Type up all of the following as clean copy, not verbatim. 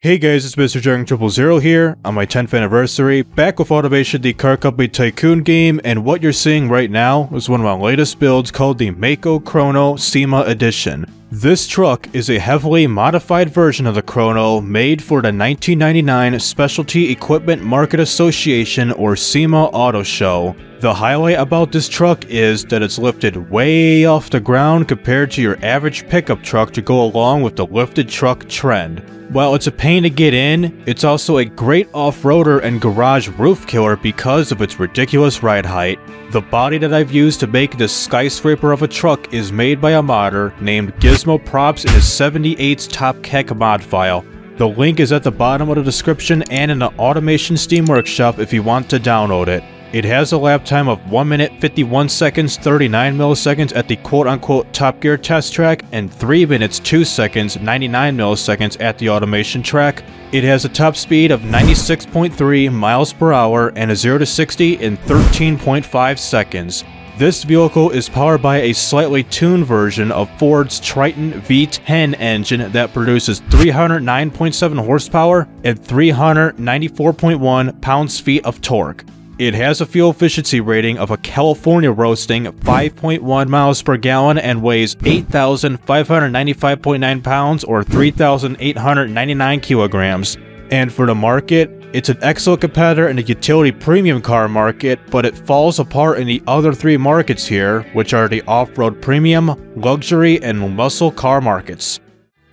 Hey guys, it's Mr. Jacon000 here, on my 10th anniversary, back with Automation, the car company tycoon game, and what you're seeing right now is one of my latest builds called the Mako Chrono SEMA Edition. This truck is a heavily modified version of the Chrono made for the 1999 Specialty Equipment Market Association or SEMA Auto Show. The highlight about this truck is that it's lifted way off the ground compared to your average pickup truck to go along with the lifted truck trend. While it's a pain to get in, it's also a great off-roader and garage roof killer because of its ridiculous ride height. The body that I've used to make this skyscraper of a truck is made by a modder named Gizmo Props in his 78's TopKek mod file. The link is at the bottom of the description and in the Automation Steam Workshop if you want to download it. It has a lap time of 1 minute 51 seconds 39 milliseconds at the quote-unquote Top Gear test track and 3 minutes 2 seconds 99 milliseconds at the Automation track. It has a top speed of 96.3 miles per hour and a 0 to 60 in 13.5 seconds. This vehicle is powered by a slightly tuned version of Ford's Triton V10 engine that produces 309.7 horsepower and 394.1 pounds-feet of torque. It has a fuel efficiency rating of a California roasting 5.1 miles per gallon and weighs 8,595.9 pounds or 3,899 kilograms. And for the market, it's an excellent competitor in the utility premium car market, but it falls apart in the other three markets here, which are the off-road premium, luxury, and muscle car markets.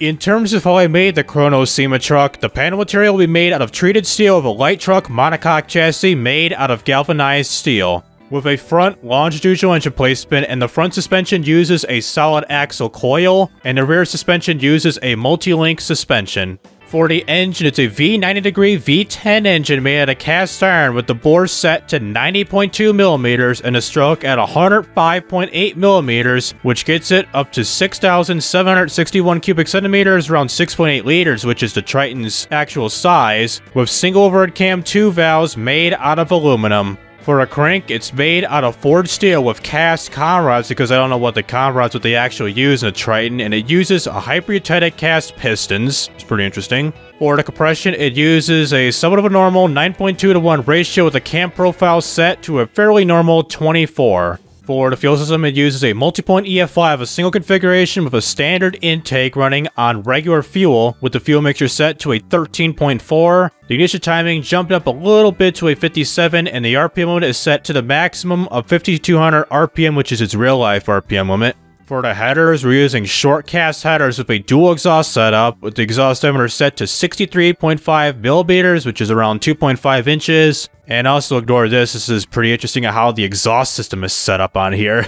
In terms of how I made the Chrono SEMA truck, the panel material will be made out of treated steel of a light truck monocoque chassis made out of galvanized steel, with a front longitudinal engine placement, and the front suspension uses a solid axle coil, and the rear suspension uses a multi-link suspension. For the engine, it's a V90 degree V10 engine made out of cast iron with the bore set to 90.2 mm and a stroke at 105.8 mm, which gets it up to 6,761 cubic centimeters, around 6.8 liters, which is the Triton's actual size, with single overhead cam 2 valves made out of aluminum. For a crank, it's made out of Ford steel with cast conrods because I don't know what the conrods they actually use in a Triton, and it uses a hyperutitic cast pistons. It's pretty interesting. For the compression, it uses a somewhat of a normal 9.2 to 1 ratio with a cam profile set to a fairly normal 24. For the fuel system, it uses a multi-point EFI of a single configuration with a standard intake running on regular fuel, with the fuel mixture set to a 13.4. The ignition timing jumped up a little bit to a 57, and the RPM limit is set to the maximum of 5,200 RPM, which is its real-life RPM limit. For the headers, we're using short cast headers with a dual exhaust setup, with the exhaust diameter set to 63.5 mm, which is around 2.5 inches. And also ignore this, this is pretty interesting how the exhaust system is set up on here.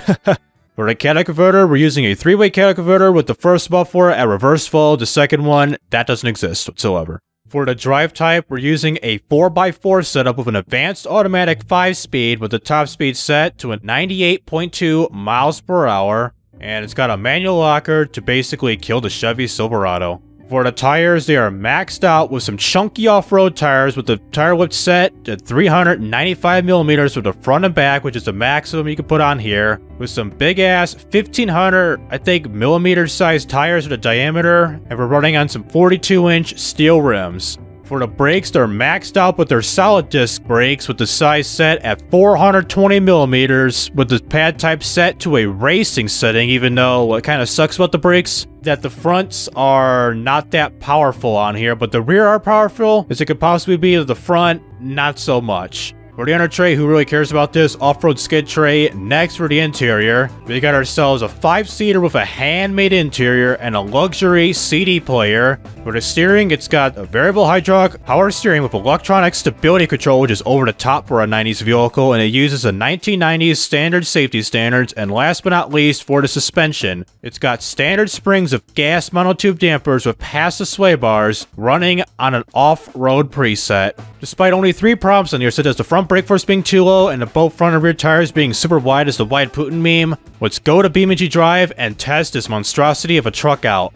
For the catalytic converter, we're using a 3-way catalytic converter with the first muffler at reverse flow, the second one, that doesn't exist whatsoever. For the drive type, we're using a 4x4 setup with an advanced automatic 5-speed with the top speed set to 98.2 miles per hour. And it's got a manual locker to basically kill the Chevy Silverado. For the tires, they are maxed out with some chunky off-road tires with the tire width set to 395 mm for the front and back, which is the maximum you can put on here, with some big-ass 1,500, I think, millimeter-sized tires with a diameter, and we're running on some 42-inch steel rims. For the brakes, they're maxed out with their solid disc brakes with the size set at 420 mm, with the pad type set to a racing setting, even though what kind of sucks about the brakes that the fronts are not that powerful on here, but the rear are powerful as it could possibly be. The front, not so much. For the under tray, who really cares about this? Off-road skid tray. Next, for the interior, we got ourselves a 5-seater with a handmade interior and a luxury CD player. For the steering, it's got a variable hydraulic power steering with electronic stability control, which is over the top for a 90s vehicle, and it uses a 1990s standard safety standards. And last but not least, for the suspension, it's got standard springs of gas monotube dampers with passive sway bars running on an off-road preset. Despite only 3 problems on here, such as the front brake force being too low and the both front and rear tires being super wide as the wide Putin meme, let's go to BeamNG.drive and test this monstrosity of a truck out.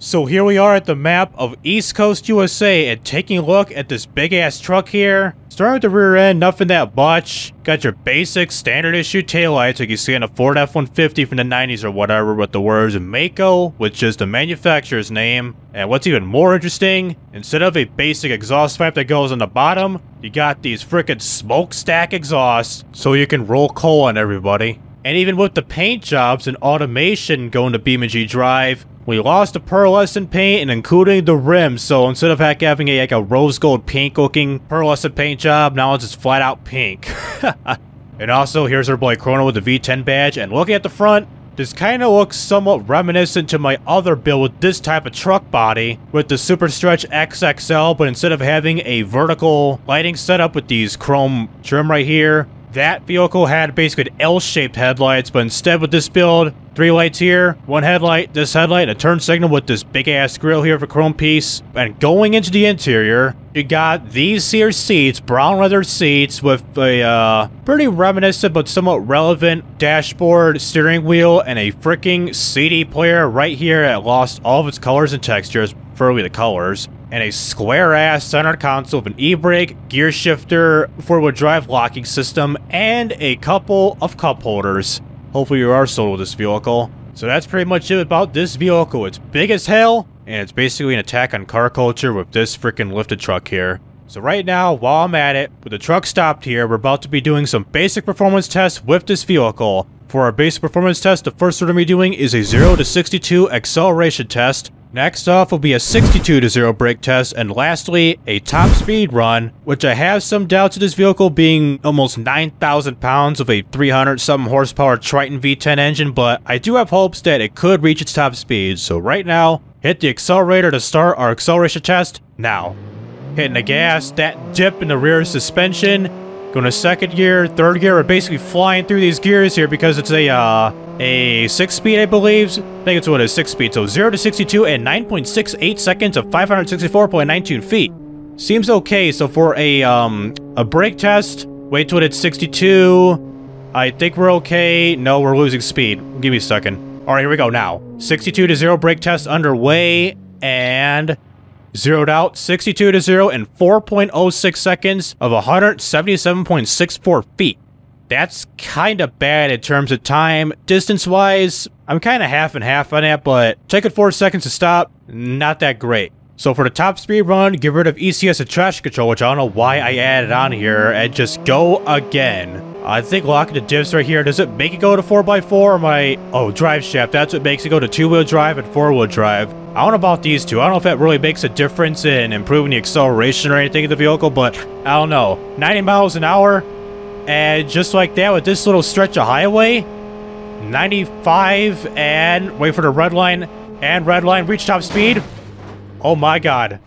So here we are at the map of East Coast, USA, and taking a look at this big-ass truck here. Starting with the rear end, nothing that much. Got your basic standard-issue taillights like you see on a Ford F-150 from the 90s or whatever with the words Mako, which is the manufacturer's name. And what's even more interesting, instead of a basic exhaust pipe that goes on the bottom, you got these frickin' smokestack exhausts so you can roll coal on everybody. And even with the paint jobs and automation going to BeamNG.drive, we lost the pearlescent paint and including the rims, so instead of having a rose gold pink looking pearlescent paint job, now it's just flat out pink. And also, here's our boy Chrono with the V10 badge, and looking at the front, this kind of looks somewhat reminiscent to my other build with this type of truck body, with the Super Stretch XXL, but instead of having a vertical lighting setup with these chrome trim right here, that vehicle had basically L-shaped headlights, but instead with this build, 3 lights here, 1 headlight, this headlight, and a turn signal with this big-ass grill here for chrome piece. And going into the interior, you got these here seats, brown leather seats with a pretty reminiscent but somewhat relevant dashboard, steering wheel, and a freaking CD player right here that lost all of its colors and textures, preferably the colors. And a square-ass center console with an e-brake, gear shifter, four-wheel drive locking system, and a couple of cup holders. Hopefully you are sold with this vehicle. So that's pretty much it about this vehicle. It's big as hell, and it's basically an attack on car culture with this freaking lifted truck here. So right now, while I'm at it, with the truck stopped here, we're about to be doing some basic performance tests with this vehicle. For our basic performance test, the first we're going to be doing is a 0 to 62 acceleration test. Next off will be a 62 to 0 brake test, and lastly, a top speed run, which I have some doubts of this vehicle being almost 9,000 pounds of a 300-something horsepower Triton V10 engine, but I do have hopes that it could reach its top speed. So right now, hit the accelerator to start our acceleration test now. Hitting the gas, that dip in the rear suspension, going to second gear, third gear, we're basically flying through these gears here because it's a 6-speed, I believe. I think it's what it is, 6-speed. So 0 to 62 and 9.68 seconds of 564.92 feet. Seems okay. So for a brake test, wait till it's 62. I think we're okay. No, we're losing speed. Give me a second. All right, here we go now. 62 to 0 brake test underway and zeroed out. 62 to 0 and 4.06 seconds of 177.64 feet. That's kind of bad in terms of time. Distance-wise, I'm kind of half and half on that, but taking 4 seconds to stop, not that great. So for the top speed run, get rid of ECS and traction control, which I don't know why I added on here, and just go again. I think locking the diffs right here, does it make it go to 4x4 or my... Oh, drive shaft, that's what makes it go to 2-wheel drive and 4-wheel drive. I don't know about these two. I don't know if that really makes a difference in improving the acceleration or anything of the vehicle, but I don't know. 90 miles an hour... And just like that, with this little stretch of highway, 95, and wait for the red line, and red line, reach top speed. Oh my god.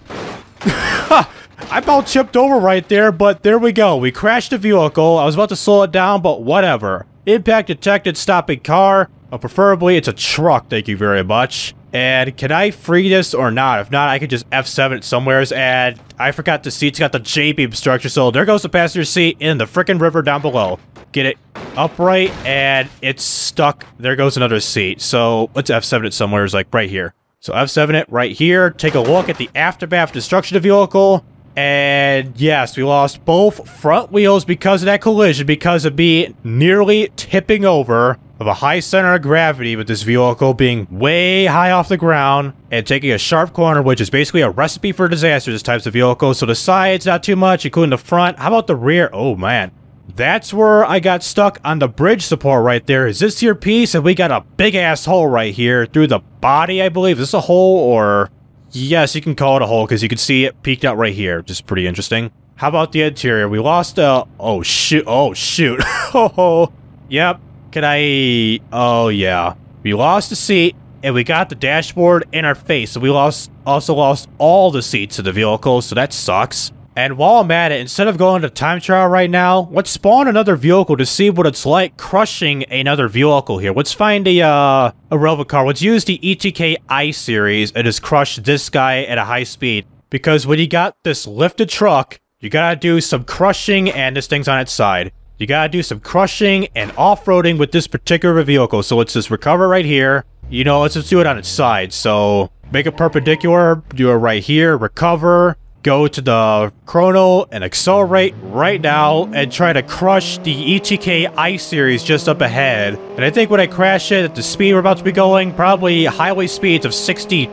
I about chipped over right there, but there we go. We crashed the vehicle. I was about to slow it down, but whatever. Impact detected, stopping car. Preferably, it's a truck, thank you very much. And can I free this or not? If not, I could just F7 it somewheres, and I forgot the seat's got the J-beam structure, so there goes the passenger seat in the frickin' river down below. Get it upright, and it's stuck. There goes another seat, so let's F7 it somewheres, like right here. So F7 it right here, take a look at the aftermath destruction of the vehicle, and yes, we lost both front wheels because of that collision, because of me nearly tipping over of a high center of gravity with this vehicle being way high off the ground and taking a sharp corner, which is basically a recipe for disaster, this types of vehicle. So the sides, not too much, including the front. How about the rear? Oh man, that's where I got stuck on the bridge support right there. Is this your piece? And we got a big ass hole right here through the body, I believe. Is this a hole or... Yes, you can call it a hole because you can see it peeked out right here, which is pretty interesting. How about the interior? We lost oh shoot, oh shoot. Oh, yep. Can I... Oh, yeah. We lost the seat, and we got the dashboard in our face. So we also lost all the seats of the vehicle, so that sucks. And while I'm at it, instead of going to time trial right now, let's spawn another vehicle to see what it's like crushing another vehicle here. Let's find a relevant car. Let's use the ETK I-Series and just crush this guy at a high speed. Because when you got this lifted truck, you gotta do some crushing, and this thing's on its side. You gotta do some crushing and off-roading with this particular vehicle. So let's just recover right here. You know, let's just do it on its side. So make it perpendicular, do it right here, recover, go to the chrono and accelerate right now and try to crush the ETK I-Series just up ahead. And I think when I crash it at the speed we're about to be going, probably highway speeds of 60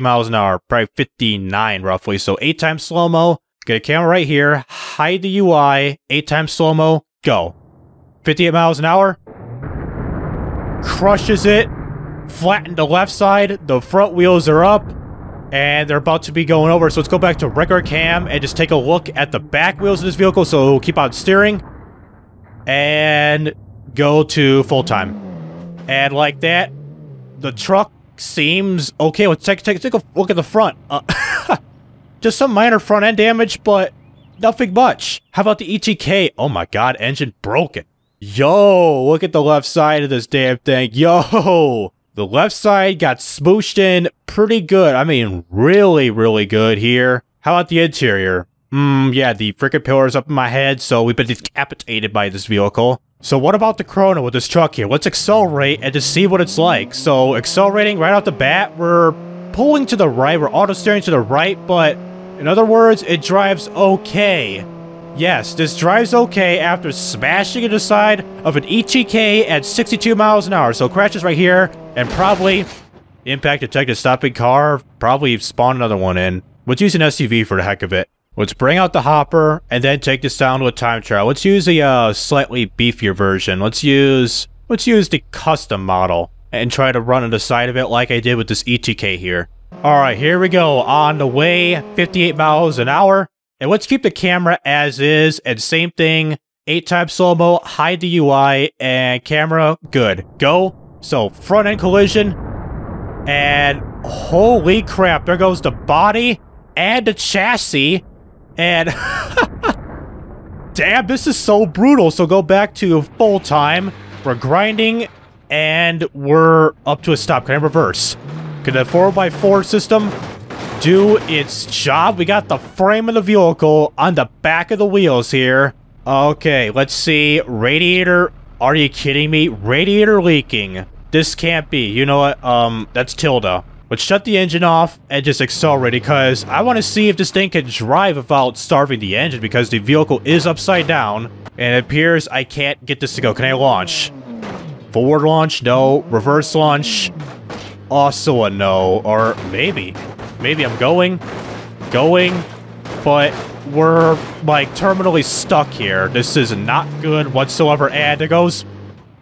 miles an hour, probably 59 roughly. So 8 times slow-mo, get a camera right here, hide the UI, 8 times slow-mo, go. 58 miles an hour, crushes it, flattened the left side, the front wheels are up, and they're about to be going over. So let's go back to regular cam and just take a look at the back wheels of this vehicle. So we'll keep on steering and go to full time. And like that, the truck seems okay. Let's take a look at the front. Just some minor front end damage, but nothing much. How about the ETK? Oh my god, engine broken. Yo, look at the left side of this damn thing. Yo, the left side got smooshed in pretty good. I mean, really, really good here. How about the interior? Yeah, the freaking pillar's up in my head, so we've been decapitated by this vehicle. So what about the chrono with this truck here? Let's accelerate and just see what it's like. So accelerating right off the bat, we're pulling to the right, we're auto-steering to the right, but in other words, it drives okay. Yes, this drives okay after smashing into the side of an ETK at 62 miles an hour. So crashes right here and probably impact detected stopping car, probably spawn another one in. Let's use an SUV for the heck of it. Let's bring out the hopper and then take this down to a time trial. Let's use a slightly beefier version. Let's use the custom model and try to run on the side of it like I did with this ETK here. All right, here we go. On the way, 58 miles an hour. And let's keep the camera as is, and same thing, 8 times slow-mo, hide the UI, and camera, good, go. So, front-end collision, and holy crap, there goes the body and the chassis, and damn, this is so brutal. So go back to full-time, we're grinding, and we're up to a stop. Can I reverse? Can the 4x4 system do its job? We got the frame of the vehicle on the back of the wheels here. Okay, let's see. Radiator. Are you kidding me? Radiator leaking. This can't be. You know what? That's Tilda. Let's shut the engine off and just accelerate because I want to see if this thing can drive without starving the engine because the vehicle is upside down and it appears I can't get this to go. Can I launch? Forward launch? No. Reverse launch? Also a no. Or maybe. Maybe I'm going, but we're, like, terminally stuck here. This is not good whatsoever. And there goes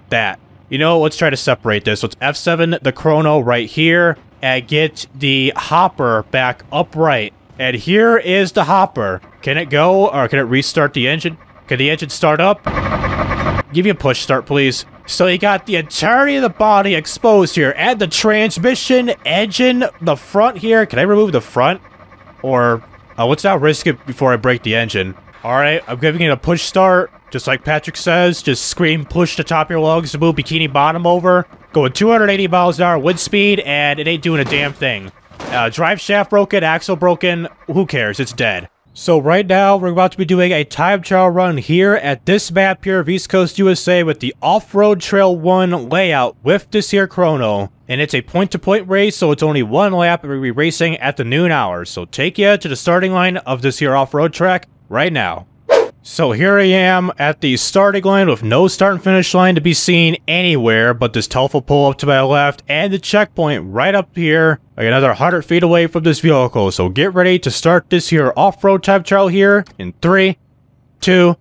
that. You know, let's try to separate this. Let's F7 the chrono right here and get the hopper back upright. And here is the hopper. Can it go, or can it restart the engine? Can the engine start up? Give me a push start, please. So you got the entirety of the body exposed here. Add the transmission, engine, the front here. Can I remove the front? Or let's not risk it before I break the engine. All right, I'm giving it a push start. Just like Patrick says, just scream push the top of your lungs to move bikini bottom over. Going 280 miles an hour wind speed, and it ain't doing a damn thing. Drive shaft broken, axle broken. Who cares? It's dead. So right now, we're about to be doing a time trial run here at this map here of East Coast USA with the Off-Road Trail 1 layout with this here chrono. And it's a point-to-point race, so it's only one lap, and we'll be racing at the noon hour. So take you to the starting line of this here off-road track right now. So here I am at the starting line with no start and finish line to be seen anywhere but this telephone pole up to my left and the checkpoint right up here, like another 100 feet away from this vehicle. So get ready to start this here off-road time trial here in 3, 2,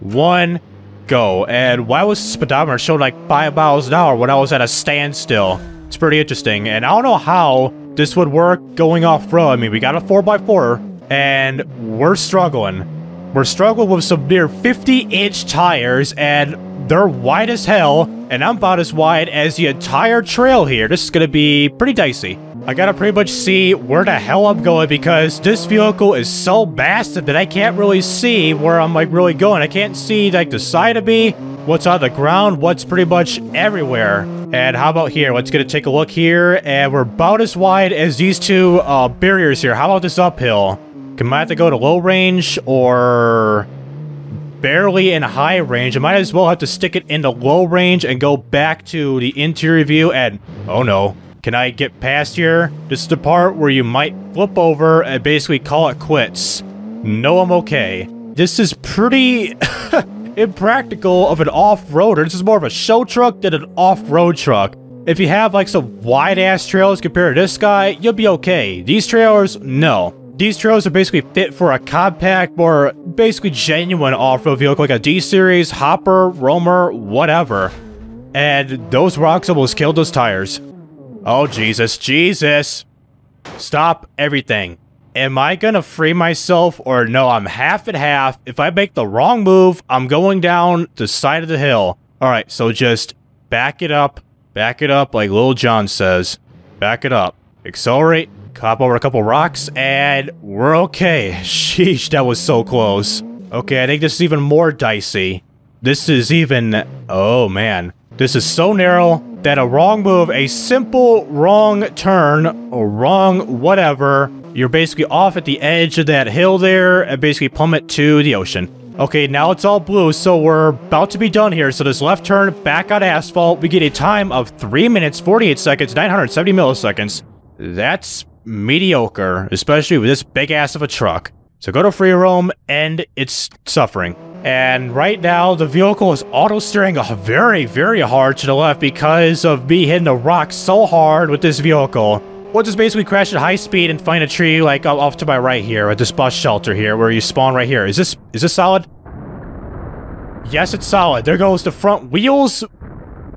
1, go. And why was the speedometer showing like 5 miles an hour when I was at a standstill? It's pretty interesting. And I don't know how this would work going off-road. I mean, we got a 4x4 and we're struggling. We're struggling with some near 50-inch tires, and they're wide as hell, and I'm about as wide as the entire trail here. This is going to be pretty dicey. I gotta pretty much see where the hell I'm going because this vehicle is so massive that I can't really see where I'm like really going. I can't see like the side of me, what's on the ground, what's pretty much everywhere. And how about here? Let's get to take a look here, and we're about as wide as these two barriers here. How about this uphill? Can I have to go to low range or barely in high range. I might as well have to stick it in the low range and go back to the interior view and... oh no. Can I get past here? This is the part where you might flip over and basically call it quits. No, I'm okay. This is pretty impractical of an off-roader. This is more of a show truck than an off-road truck. If you have like some wide-ass trailers compared to this guy, you'll be okay. These trailers, no. These trailers are basically fit for a compact, more basically genuine off-road vehicle like a D-Series, Hopper, Roamer, whatever. And those rocks almost killed those tires. Oh, Jesus, Jesus. Stop everything. Am I gonna free myself or no? I'm half and half. If I make the wrong move, I'm going down the side of the hill. All right, so just back it up. Back it up like Lil Jon says. Back it up. Accelerate. Cop over a couple rocks and we're okay. Sheesh, that was so close. Okay, I think this is even more dicey. This is even... oh, man. This is so narrow that a wrong move, a simple wrong turn, or wrong whatever, you're basically off at the edge of that hill there and basically plummet to the ocean. Okay, now it's all blue, so we're about to be done here. So this left turn back on asphalt, we get a time of 3 minutes, 48 seconds, 970 milliseconds. That's mediocre, especially with this big ass of a truck. So go to free roam, and it's suffering. And right now, the vehicle is auto-steering very, very hard to the left because of me hitting the rock so hard with this vehicle. We'll just basically crash at high speed and find a tree, like, off to my right here, at this bus shelter here, where you spawn right here. Is this solid? Yes, it's solid. There goes the front wheels,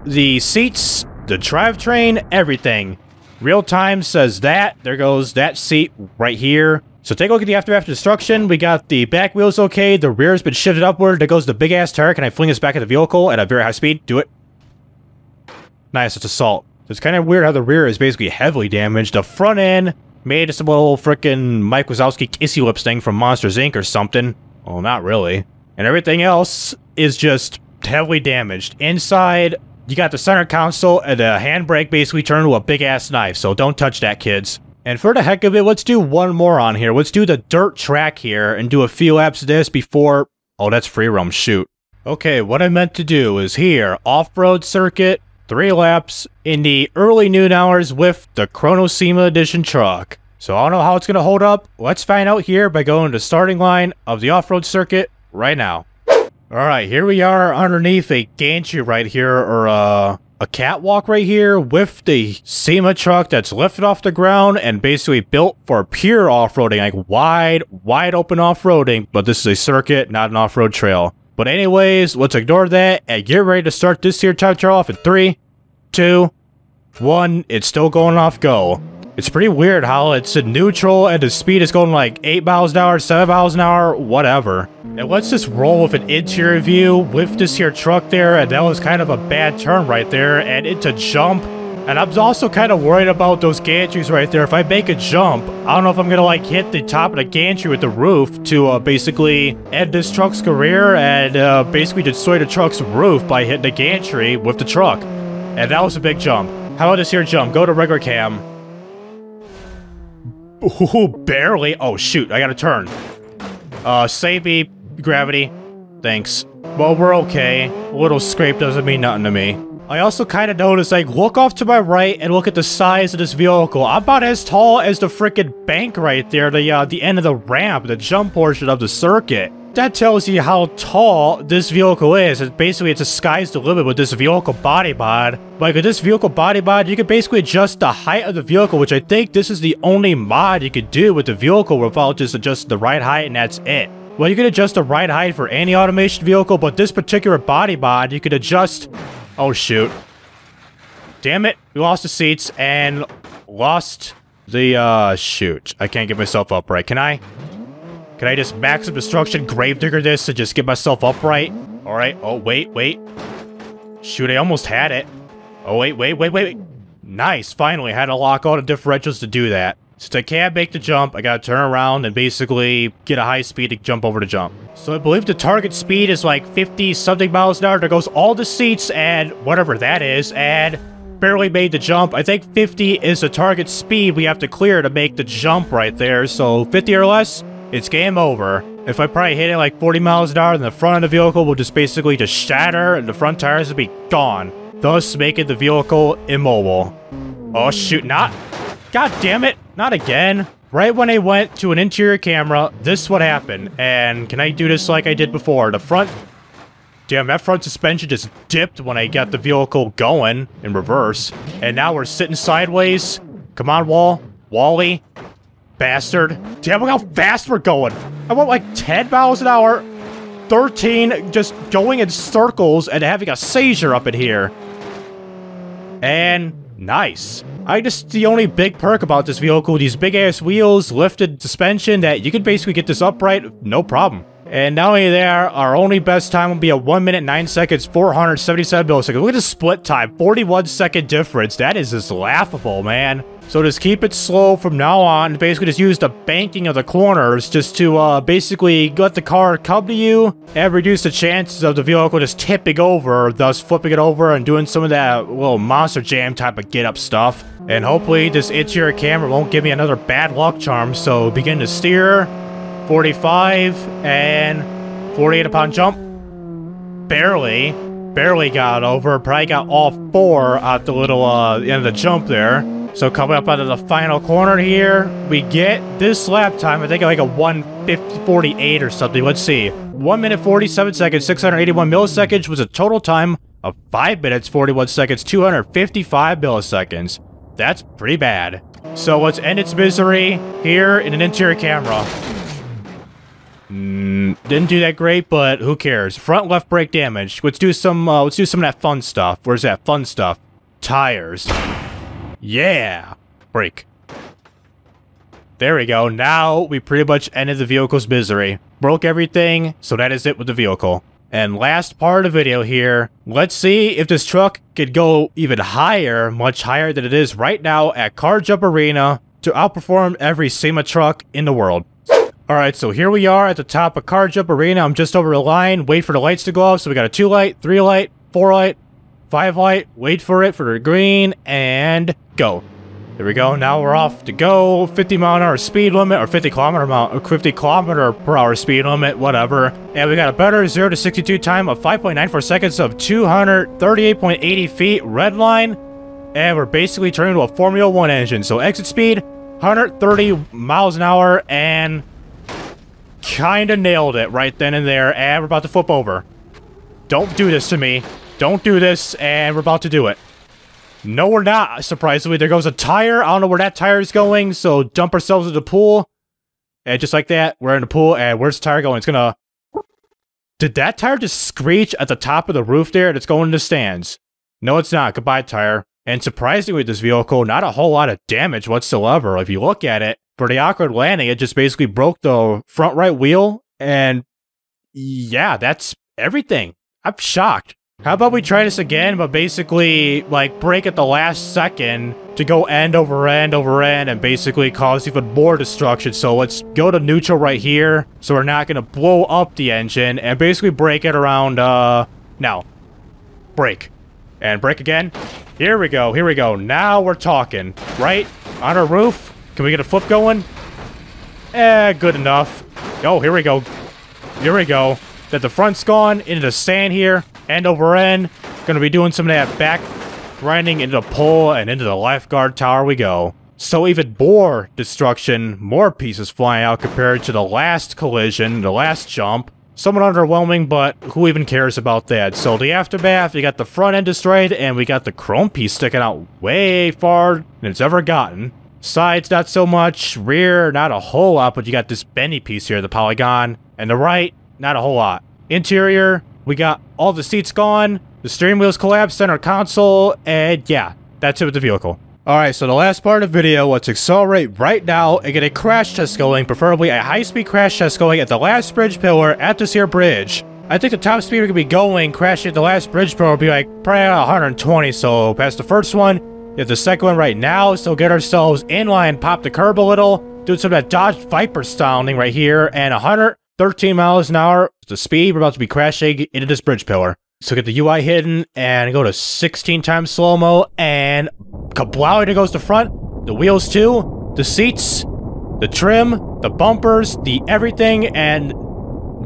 the seats, the drivetrain, everything. Real time says that. There goes that seat right here. So take a look at the after destruction. We got the back wheels okay, the rear's been shifted upward, there goes the big-ass tire. Can I fling this back at the vehicle at a very high speed? Do it. Nice, it's assault. It's kind of weird how the rear is basically heavily damaged. The front end made some little frickin' Mike Wazowski kissy lips thing from Monsters, Inc. or something. Well, not really. And everything else is just heavily damaged. Inside, you got the center console and the handbrake basically turned into a big-ass knife, so don't touch that, kids. And for the heck of it, let's do one more on here. Let's do the dirt track here and do a few laps of this before... oh, that's free roam, shoot. Okay, what I meant to do is here, off-road circuit, 3 laps in the early noon hours with the Chrono SEMA Edition truck. So I don't know how it's going to hold up. Let's find out here by going to the starting line of the off-road circuit right now. Alright, here we are underneath a gantry right here, or a catwalk right here with the SEMA truck that's lifted off the ground and basically built for pure off-roading, like wide open off-roading, but this is a circuit, not an off-road trail. But anyways, let's ignore that and get ready to start this here time trial off in 3, 2, 1, it's still going off go. It's pretty weird how it's in neutral and the speed is going like 8 miles an hour, 7 miles an hour, whatever. And let's just roll with an interior view with this here truck there, and that was kind of a bad turn right there, and it's a jump. And I'm also kind of worried about those gantries right there. If I make a jump, I don't know if I'm gonna like hit the top of the gantry with the roof to basically end this truck's career and basically destroy the truck's roof by hitting the gantry with the truck. And that was a big jump. How about this here jump? Go to regular cam. Ooh, barely. Oh, shoot. I gotta turn. Save me, gravity. Thanks. Well, we're okay. A little scrape doesn't mean nothing to me. I also kind of noticed, like, look off to my right and look at the size of this vehicle. I'm about as tall as the frickin' bank right there, the end of the ramp, the jump portion of the circuit. That tells you how tall this vehicle is. It's basically, it's a sky's the limit with this vehicle body mod. Like, with this vehicle body mod, you can basically adjust the height of the vehicle, which I think this is the only mod you could do with the vehicle without just adjusting the ride height, and that's it. Well, you can adjust the ride height for any automation vehicle, but this particular body mod, you could adjust... oh, shoot. Damn it, we lost the seats and lost the, shoot. I can't get myself upright, can I? Can I just max of destruction gravedigger this to just get myself upright? Alright, oh wait. Shoot, I almost had it. Oh wait. Nice, finally, I had to lock all the differentials to do that. Since I can't make the jump, I gotta turn around and basically get a high speed to jump over the jump. So I believe the target speed is like 50-something miles an hour. There goes all the seats and whatever that is, and barely made the jump. I think 50 is the target speed we have to clear to make the jump right there, so 50 or less. it's game over. If I probably hit it like 40 miles an hour, then the front of the vehicle will just basically just shatter and the front tires will be gone, thus making the vehicle immobile. Oh shoot, not. God damn it, not again. Right when I went to an interior camera, this would happen. And can I do this like I did before? The front... Damn, that front suspension just dipped when I got the vehicle going in reverse. And now we're sitting sideways. Come on, Wally. Bastard. Damn, look how fast we're going. I went like 10 miles an hour. 13, just going in circles and having a seizure up in here. And nice. I just, the only big perk about this vehicle, these big ass wheels, lifted suspension, that you can basically get this upright, no problem. And not only there, our only best time will be a 1 minute 9 seconds, 477 milliseconds. Look at the split time, 41 second difference. That is just laughable, man. So just keep it slow from now on. Basically just use the banking of the corners just to basically let the car come to you and reduce the chances of the vehicle just tipping over, thus flipping it over and doing some of that little monster jam type of get up stuff. And hopefully this interior camera won't give me another bad luck charm. So begin to steer, 45 and 48 upon jump. Barely got over, probably got all four at the little end of the jump there. So coming up out of the final corner here, we get this lap time, I think like a 1:50.48 or something, let's see. 1 minute 47 seconds, 681 milliseconds was a total time of 5 minutes 41 seconds, 255 milliseconds. That's pretty bad. So let's end its misery here in an interior camera. Didn't do that great, but who cares? Front left brake damage. Let's do some of that fun stuff. Where's that fun stuff? Tires. Yeah! Brake. There we go. Now we pretty much ended the vehicle's misery. Broke everything, so that is it with the vehicle. And last part of the video here, let's see if this truck could go even higher, much higher than it is right now at Car Jump Arena, to outperform every SEMA truck in the world. Alright, so here we are at the top of Car Jump Arena. I'm just over the line, wait for the lights to go off. So we got a 2 light, 3 light, 4 light, 5 light, wait for it for the green, and go. There we go, now we're off to go. 50 mile an hour speed limit, or 50 kilometer per hour speed limit, whatever. And we got a better 0 to 62 time of 5.94 seconds of 238.80 feet red line. And we're basically turning to a Formula 1 engine. So exit speed, 130 miles an hour, and kinda nailed it right then and there, and we're about to flip over. Don't do this to me. Don't do this, and we're about to do it. No, we're not. Surprisingly, there goes a tire. I don't know where that tire is going, so dump ourselves in the pool. And just like that, we're in the pool, and where's the tire going? It's gonna... Did that tire just screech at the top of the roof there, and it's going to the stands? No, it's not. Goodbye, tire. And surprisingly, this vehicle, not a whole lot of damage whatsoever. If you look at it, for the awkward landing, it just basically broke the front right wheel, and... Yeah, that's everything. I'm shocked. How about we try this again, but basically, like, brake at the last second to go end over end over end and basically cause even more destruction. So let's go to neutral right here, so we're not going to blow up the engine, and basically brake it around, now. Brake. And brake again. Here we go, here we go. Now we're talking. Right? On our roof? Can we get a flip going? Eh, good enough. Oh, here we go. Here we go. That the front's gone, into the sand here. End over end, gonna be doing some of that back grinding into the pole and into the lifeguard tower we go. So even more destruction, more pieces flying out compared to the last collision, the last jump. Somewhat underwhelming, but who even cares about that? So the aftermath, you got the front end destroyed, and we got the chrome piece sticking out way far than it's ever gotten. Sides, not so much. Rear, not a whole lot, but you got this bendy piece here, the polygon. And the right, not a whole lot. Interior... We got all the seats gone, the steering wheels collapsed, center console, and yeah, that's it with the vehicle. Alright, so the last part of the video, let's accelerate right now and get a crash test going, preferably a high-speed crash test going at the last bridge pillar at this here bridge. I think the top speed we could be going, crashing at the last bridge pillar, would be like probably 120, so past the first one, get the second one right now, so get ourselves in line, pop the curb a little, do some of that Dodge Viper styling right here, and 113 miles an hour is the speed we're about to be crashing into this bridge pillar. So get the UI hidden and go to 16 times slow-mo and kablow, there goes the front, the wheels too, the seats, the trim, the bumpers, the everything, and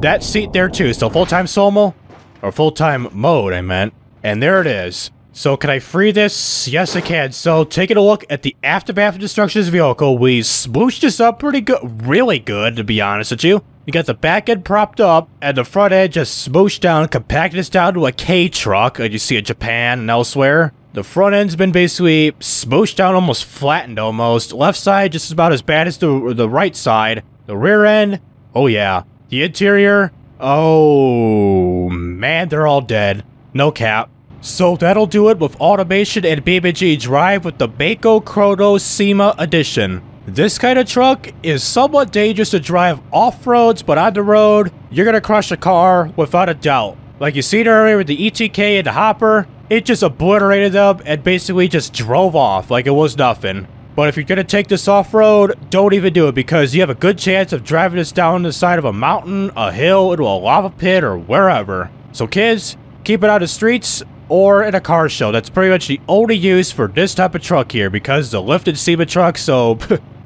that seat there too. So full-time Somo, or full-time mode I meant. And there it is. So can I free this? Yes, I can. So taking a look at the aftermath of destruction of this vehicle, we swooshed this up pretty good, really good, to be honest with you. We got the back end propped up, and the front end just smooshed down, compacted this down to a K-truck, like you see in Japan and elsewhere. The front end's been basically smooshed down, almost flattened almost. Left side just about as bad as the right side. The rear end, oh yeah. The interior, oh man, they're all dead. No cap. So that'll do it with Automation and BeamNG.drive with the Mako Chrono SEMA Edition. This kind of truck is somewhat dangerous to drive off-roads, but on the road, you're gonna crush a car without a doubt. Like you seen earlier with the ETK and the hopper, it just obliterated them and basically just drove off like it was nothing. But if you're gonna take this off-road, don't even do it, because you have a good chance of driving this down the side of a mountain, a hill, into a lava pit, or wherever. So kids, keep it out of the streets or in a car show. That's pretty much the only use for this type of truck here, because the lifted SEMA truck, so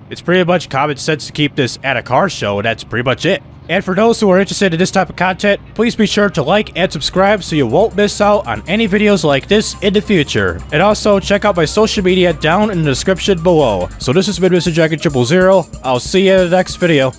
it's pretty much common sense to keep this at a car show, and that's pretty much it. And for those who are interested in this type of content, please be sure to like and subscribe so you won't miss out on any videos like this in the future. And also check out my social media down in the description below. So this has been Mr. Jacon000. I'll see you in the next video.